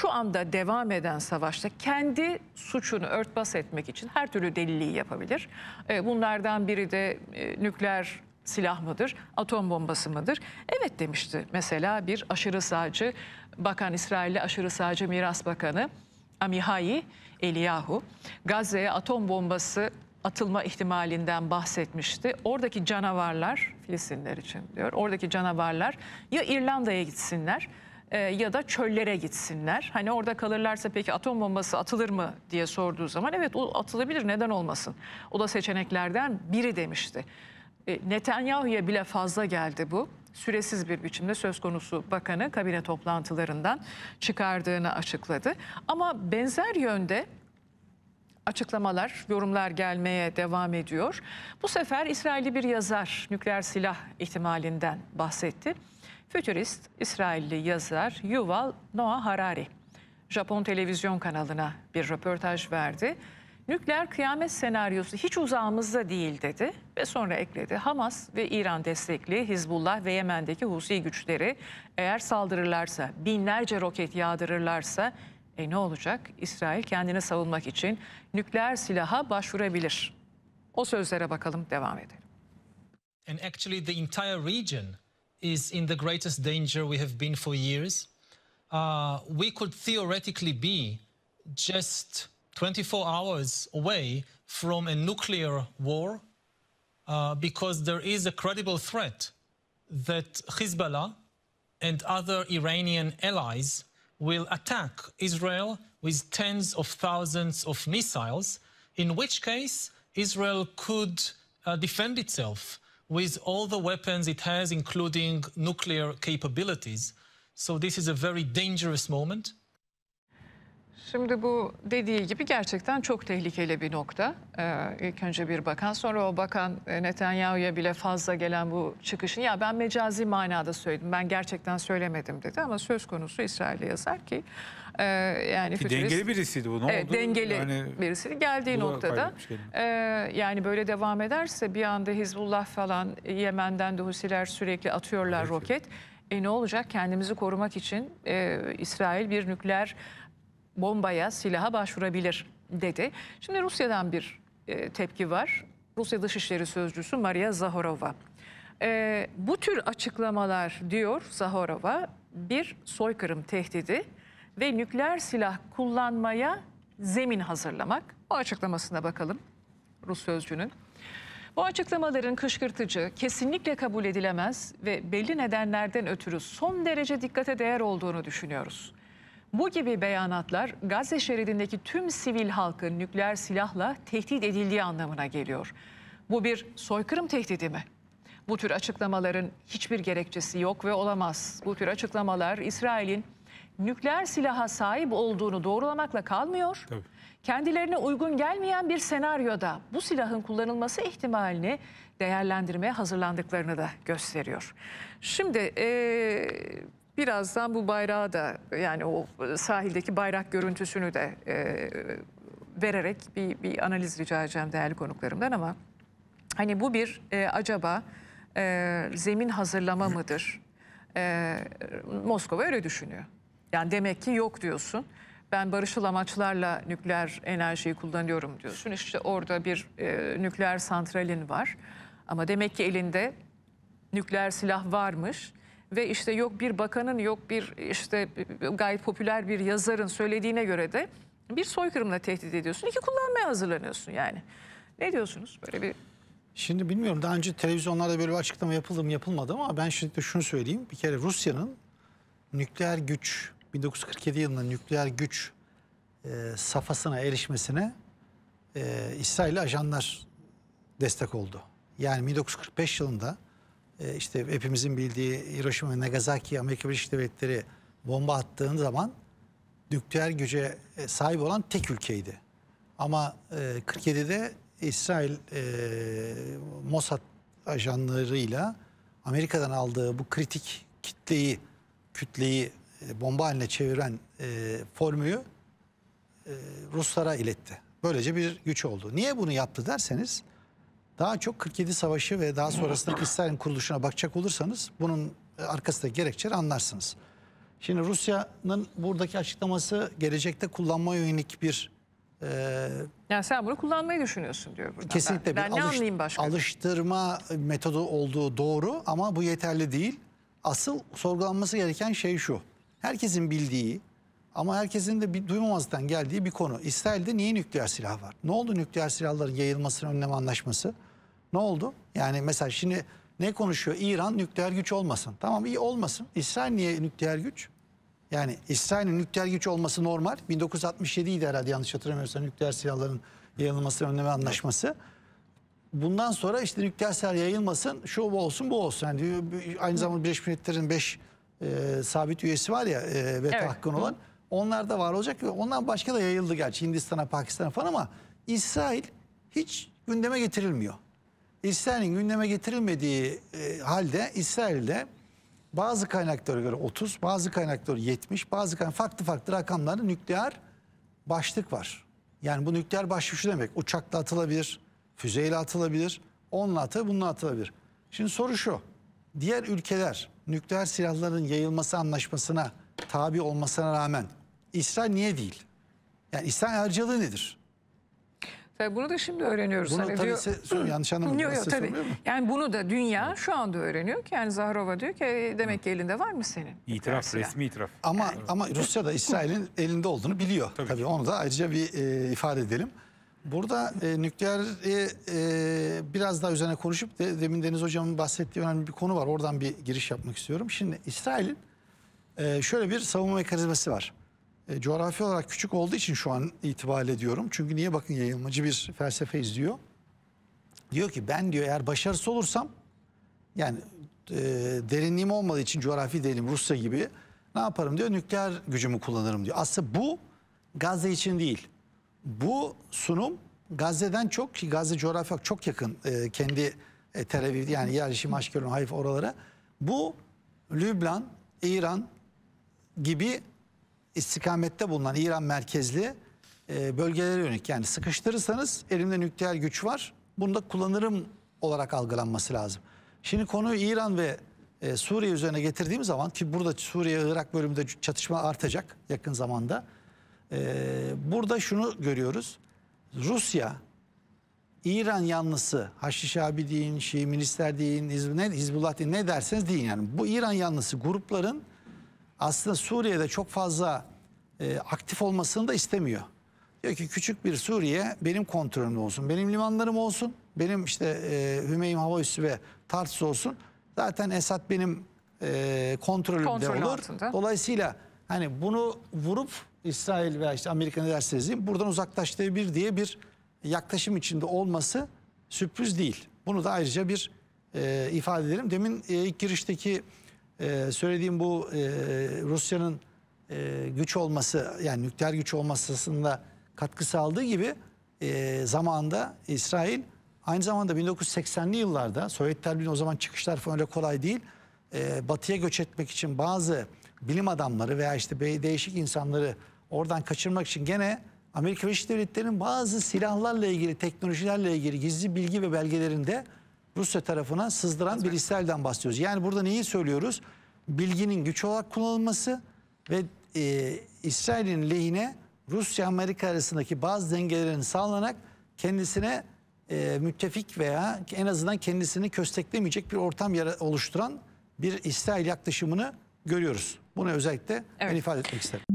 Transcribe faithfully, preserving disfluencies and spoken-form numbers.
şu anda devam eden savaşta kendi suçunu örtbas etmek için her türlü deliliği yapabilir. E, bunlardan biri de e, nükleer silah mıdır, atom bombası mıdır? Evet demişti mesela bir aşırı sağcı bakan, İsrailli aşırı sağcı Miras Bakanı Amihai Eliyahu. Gazze'ye atom bombası atılma ihtimalinden bahsetmişti. Oradaki canavarlar, Filistinler için diyor, oradaki canavarlar ya İrlanda'ya gitsinler e, ya da çöllere gitsinler. Hani orada kalırlarsa peki atom bombası atılır mı diye sorduğu zaman evet o atılabilir, neden olmasın. O da seçeneklerden biri demişti. E, Netanyahu'ya bile fazla geldi bu. Süresiz bir biçimde söz konusu bakanı kabine toplantılarından çıkardığını açıkladı. Ama benzer yönde açıklamalar, yorumlar gelmeye devam ediyor. Bu sefer İsrailli bir yazar nükleer silah ihtimalinden bahsetti. Fütürist İsrailli yazar Yuval Noah Harari Japon televizyon kanalına bir röportaj verdi. Nükleer kıyamet senaryosu hiç uzağımızda değil dedi ve sonra ekledi. Hamas ve İran destekli Hizbullah ve Yemen'deki Husi güçleri eğer saldırırlarsa, binlerce roket yağdırırlarsa e ne olacak? İsrail kendini savunmak için nükleer silaha başvurabilir. O sözlere bakalım, devam edelim. And actually the entire region is in the greatest danger we have been for years. Uh, we could theoretically be just twenty-four hours away from a nuclear war uh, because there is a credible threat that Hezbollah and other Iranian allies will attack Israel with tens of thousands of missiles, in which case Israel could uh, defend itself with all the weapons it has, including nuclear capabilities. So this is a very dangerous moment. Şimdi bu dediği gibi gerçekten çok tehlikeli bir nokta. Ee, ilk önce bir bakan, sonra o bakan Netanyahu'ya bile fazla gelen bu çıkışını, ya ben mecazi manada söyledim, ben gerçekten söylemedim dedi ama söz konusu İsrail'e yazar ki e, yani ki fütürist, dengeli birisiydi bu, ne e, oldu? Dengeli yani, birisiydi geldiği noktada e, yani böyle devam ederse bir anda Hizbullah falan, Yemen'den de Husiler sürekli atıyorlar evet. roket. E ne olacak? Kendimizi korumak için e, İsrail bir nükleer bombaya, silaha başvurabilir dedi. Şimdi Rusya'dan bir e, tepki var. Rusya Dışişleri Sözcüsü Maria Zahorova. E, bu tür açıklamalar diyor Zahorova bir soykırım tehdidi ve nükleer silah kullanmaya zemin hazırlamak. O açıklamasına bakalım Rus sözcünün. Bu açıklamaların kışkırtıcı, kesinlikle kabul edilemez ve belli nedenlerden ötürü son derece dikkate değer olduğunu düşünüyoruz. Bu gibi beyanatlar Gazze şeridindeki tüm sivil halkın nükleer silahla tehdit edildiği anlamına geliyor. Bu bir soykırım tehdidi mi? Bu tür açıklamaların hiçbir gerekçesi yok ve olamaz. Bu tür açıklamalar İsrail'in nükleer silaha sahip olduğunu doğrulamakla kalmıyor. Tabii. Kendilerine uygun gelmeyen bir senaryoda bu silahın kullanılması ihtimalini değerlendirmeye hazırlandıklarını da gösteriyor. Şimdi Ee... birazdan bu bayrağı da, yani o sahildeki bayrak görüntüsünü de e, vererek bir, bir analiz rica edeceğim değerli konuklarımdan ama hani bu bir e, acaba e, zemin hazırlama mıdır? E, Moskova öyle düşünüyor. Yani demek ki yok diyorsun. Ben barışçıl amaçlarla nükleer enerjiyi kullanıyorum diyorsun. İşte orada bir e, nükleer santralin var. Ama demek ki elinde nükleer silah varmış. Ve işte yok bir bakanın, yok bir işte gayet popüler bir yazarın söylediğine göre de bir soykırımla tehdit ediyorsun. İki kullanmaya hazırlanıyorsun yani. Ne diyorsunuz böyle bir? Şimdi bilmiyorum, daha önce televizyonlarda böyle bir açıklama yapıldı mı yapılmadı ama ben şimdi şunu söyleyeyim. Bir kere Rusya'nın nükleer güç, bin dokuz yüz kırk yedi yılında nükleer güç e, safhasına erişmesine e, İsrail'li ajanlar destek oldu. Yani bin dokuz yüz kırk beş yılında İşte hepimizin bildiği Hiroşima ve Nagasaki, Amerika Birleşik Devletleri bomba attığın zaman nükleer güce sahip olan tek ülkeydi. Ama kırk yedide İsrail Mossad ajanlarıyla Amerika'dan aldığı bu kritik kitleyi, kütleyi bomba haline çeviren formülü Ruslara iletti. Böylece bir güç oldu. Niye bunu yaptı derseniz, daha çok kırk yedi Savaşı ve daha sonrasındaki İsrail'in kuruluşuna bakacak olursanız bunun arkasındaki gerekçeleri anlarsınız. Şimdi Rusya'nın buradaki açıklaması gelecekte kullanmaya yönelik bir... E, yani sen bunu kullanmayı düşünüyorsun diyor burada. Kesinlikle ben, bir ben alış, ne başka? alıştırma metodu olduğu doğru ama bu yeterli değil. Asıl sorgulanması gereken şey şu. Herkesin bildiği ama herkesin de duymamazdan geldiği bir konu. İsrail'de niye nükleer silah var? Ne oldu nükleer silahların yayılmasının önleme anlaşması? Ne oldu? Yani mesela şimdi ne konuşuyor? İran nükleer güç olmasın. Tamam, iyi olmasın. İsrail niye nükleer güç? Yani İsrail'in nükleer güç olması normal. bin dokuz yüz altmış yedi idi herhalde, yanlış hatırlamıyorsam nükleer silahların yayılmasının önleme anlaşması. Bundan sonra işte nükleer silah yayılmasın, şu bu olsun, bu olsun. Yani aynı zamanda Birleşmiş Milletler'in beş e, sabit üyesi var ya, e, veto evet. hakkı olan. Onlar da var olacak ve ondan başka da yayıldı gerçi Hindistan'a, Pakistan'a falan, ama İsrail hiç gündeme getirilmiyor. İsrail'in gündeme getirilmediği e, halde İsrail'de bazı kaynaklara göre otuz, bazı kaynaklara yetmiş, bazı kaynak, farklı farklı rakamlarda nükleer başlık var. Yani bu nükleer başlık şu demek: uçakla atılabilir, füzeyle atılabilir, onunla atılabilir, bununla atılabilir. Şimdi soru şu: diğer ülkeler nükleer silahların yayılması anlaşmasına tabi olmasına rağmen İsrail niye değil? Yani İsrail harcılığı nedir? Tabii bunu da şimdi öğreniyoruz. Bunu hani tabii diyor, se, yanlış anlamadım. Yok, yok, tabii. Yani bunu da dünya şu anda öğreniyor ki, yani Zaharova diyor ki demek ki elinde var mı senin? İtiraf, Tersiyle. resmi itiraf. Ama yani. ama Rusya da İsrail'in elinde olduğunu biliyor. Tabii, tabii onu da ayrıca bir e, ifade edelim. Burada e, nükleer e, e, biraz daha üzerine konuşup de, demin Deniz Hocam'ın bahsettiği önemli bir konu var. Oradan bir giriş yapmak istiyorum. Şimdi İsrail'in Ee, şöyle bir savunma mekanizması var. Ee, coğrafi olarak küçük olduğu için şu an itibariyle diyorum. Çünkü niye, bakın, yayılmacı bir felsefe izliyor. Diyor ki ben diyor eğer başarısız olursam, yani e, derinliğim olmadığı için, coğrafi değilim Rusya gibi, ne yaparım diyor, nükleer gücümü kullanırım diyor. Aslında bu Gazze için değil. Bu sunum Gazze'den çok, ki Gazze coğrafi olarak çok yakın e, kendi e, Tel Aviv, yani yerleşim Aşkelon, Hayf oralara. Bu Lübnan, İran gibi istikamette bulunan İran merkezli e, bölgelere yönelik. Yani sıkıştırırsanız elimde nükleer güç var, bunu da kullanırım olarak algılanması lazım. Şimdi konuyu İran ve e, Suriye üzerine getirdiğim zaman, ki burada Suriye-Irak bölümünde çatışma artacak yakın zamanda. E, burada şunu görüyoruz. Rusya, İran yanlısı, Haçlı Şabi deyin, Şii milisler deyin, Hizbullah deyin, ne derseniz deyin, yani bu İran yanlısı grupların aslında Suriye'de çok fazla e, aktif olmasını da istemiyor. Diyor ki küçük bir Suriye benim kontrolümde olsun. Benim limanlarım olsun. Benim işte e, Hümeym Hava Üssü ve Tartus olsun. Zaten Esad benim e, kontrolümde Kontrol olur. Altında. Dolayısıyla hani bunu vurup İsrail veya işte Amerika ne derseniz diyeyim, buradan uzaklaştığı bir diye bir yaklaşım içinde olması sürpriz değil. Bunu da ayrıca bir e, ifade edelim. Demin e, ilk girişteki Ee, söylediğim bu e, Rusya'nın e, güç olması, yani nükleer güç olmasında katkı sağladığı gibi e, zamanında İsrail aynı zamanda bin dokuz yüz seksenli yıllarda Sovyet Terbiye'nin, o zaman çıkışlar falan öyle kolay değil, e, batıya göç etmek için bazı bilim adamları veya işte değişik insanları oradan kaçırmak için gene Amerika Birleşik Devletleri'nin bazı silahlarla ilgili, teknolojilerle ilgili gizli bilgi ve belgelerinde Rusya tarafına sızdıran bir İsrail'den bahsediyoruz. Yani burada neyi söylüyoruz? Bilginin güç olarak kullanılması ve e, İsrail'in lehine Rusya-Amerika arasındaki bazı dengelerin sağlanarak kendisine e, müttefik veya en azından kendisini kösteklemeyecek bir ortam oluşturan bir İsrail yaklaşımını görüyoruz. Bunu özellikle evet. ben ifade etmek isterim.